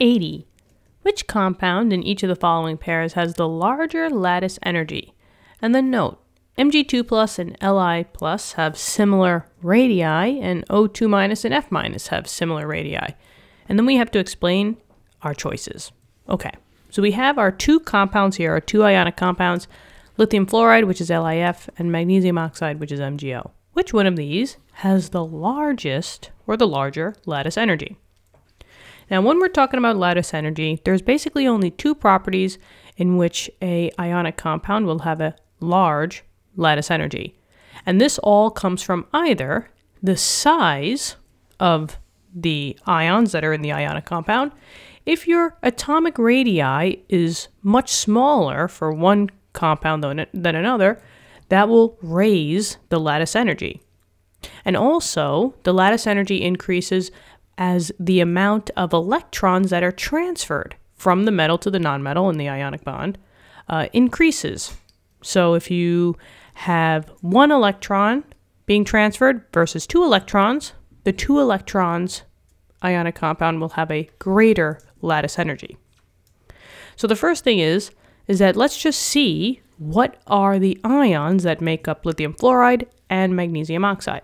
80. Which compound in each of the following pairs has the larger lattice energy? And then note, Mg2+ and Li+ have similar radii, and O2- and F- have similar radii. And then we have to explain our choices. Okay, so we have our two compounds here, our two ionic compounds, lithium fluoride, which is LiF, and magnesium oxide, which is MgO. Which one of these has the largest or the larger lattice energy? Now, when we're talking about lattice energy, there's basically only two properties in which a ionic compound will have a large lattice energy. And this all comes from either the size of the ions that are in the ionic compound. If your atomic radii is much smaller for one compound than another, that will raise the lattice energy. And also, the lattice energy increases as the amount of electrons that are transferred from the metal to the nonmetal in the ionic bond increases. So if you have one electron being transferred versus two electrons, the two electrons ionic compound will have a greater lattice energy. So the first thing is that let's just see what are the ions that make up lithium fluoride and magnesium oxide.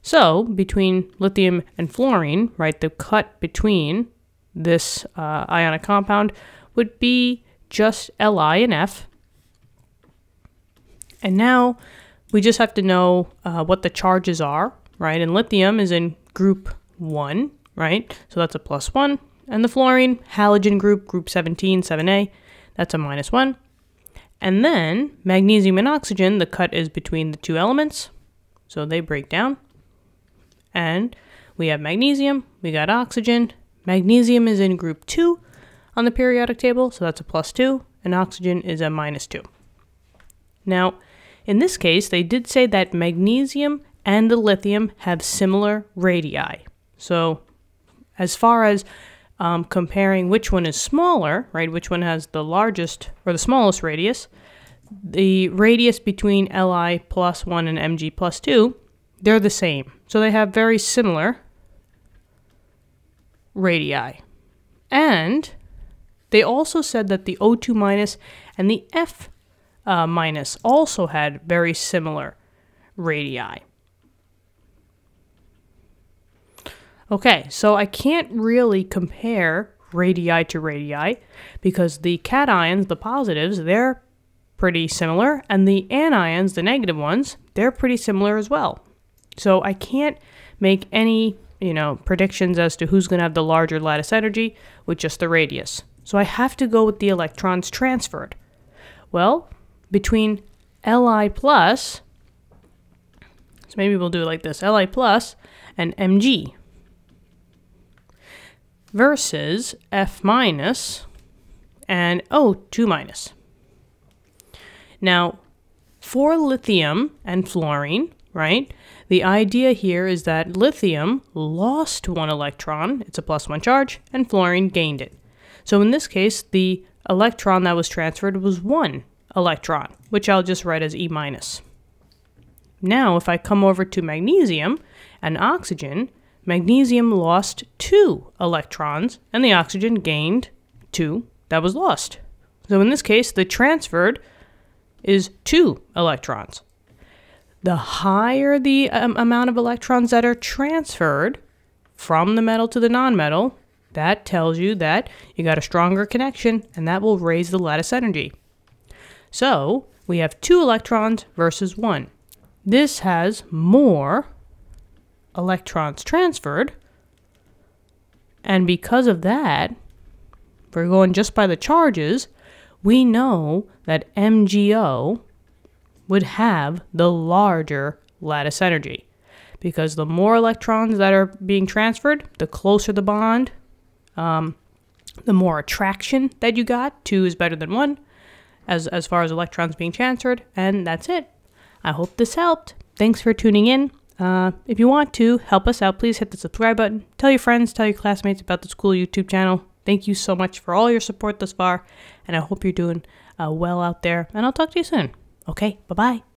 So between lithium and fluorine, right, the cut between this ionic compound would be just Li and F. And now we just have to know what the charges are, right? And lithium is in group 1, right? So that's a +1. And the fluorine, halogen group, group 17, 7A, that's a -1. And then magnesium and oxygen, the cut is between the two elements. So they break down. And we have magnesium, we got oxygen. Magnesium is in group 2 on the periodic table, so that's a +2, and oxygen is a -2. Now, in this case, they did say that magnesium and the lithium have similar radii. So as far as comparing which one is smaller, right, which one has the largest or the smallest radius, the radius between Li+1 and Mg+2, they're the same. So they have very similar radii. And they also said that the O2- and the F- also had very similar radii. Okay, so I can't really compare radii to radii because the cations, the positives, they're pretty similar, and the anions, the negative ones, they're pretty similar as well. So I can't make any, predictions as to who's going to have the larger lattice energy with just the radius. So I have to go with the electrons transferred. Well, between Li+, so maybe we'll do it like this, Li+ and Mg versus F- and O2-. Now, for lithium and fluorine, right, the idea here is that lithium lost one electron, it's a +1 charge, and fluorine gained it. So in this case, the electron that was transferred was 1 electron, which I'll just write as E-. Now, if I come over to magnesium and oxygen, magnesium lost 2 electrons, and the oxygen gained 2 that was lost. So in this case, the transferred is 2 electrons. The higher the amount of electrons that are transferred from the metal to the nonmetal, that tells you that you got a stronger connection, and that will raise the lattice energy. So we have 2 electrons versus 1. This has more electrons transferred, and because of that, if we're going just by the charges, we know that MgO would have the larger lattice energy because the more electrons that are being transferred, the closer the bond, the more attraction that you got. 2 is better than 1 as far as electrons being transferred, and that's it. I hope this helped. Thanks for tuning in. If you want to help us out, please hit the subscribe button. Tell your friends, tell your classmates about this cool YouTube channel. Thank you so much for all your support thus far, and I hope you're doing well out there, and I'll talk to you soon. Okay, bye-bye.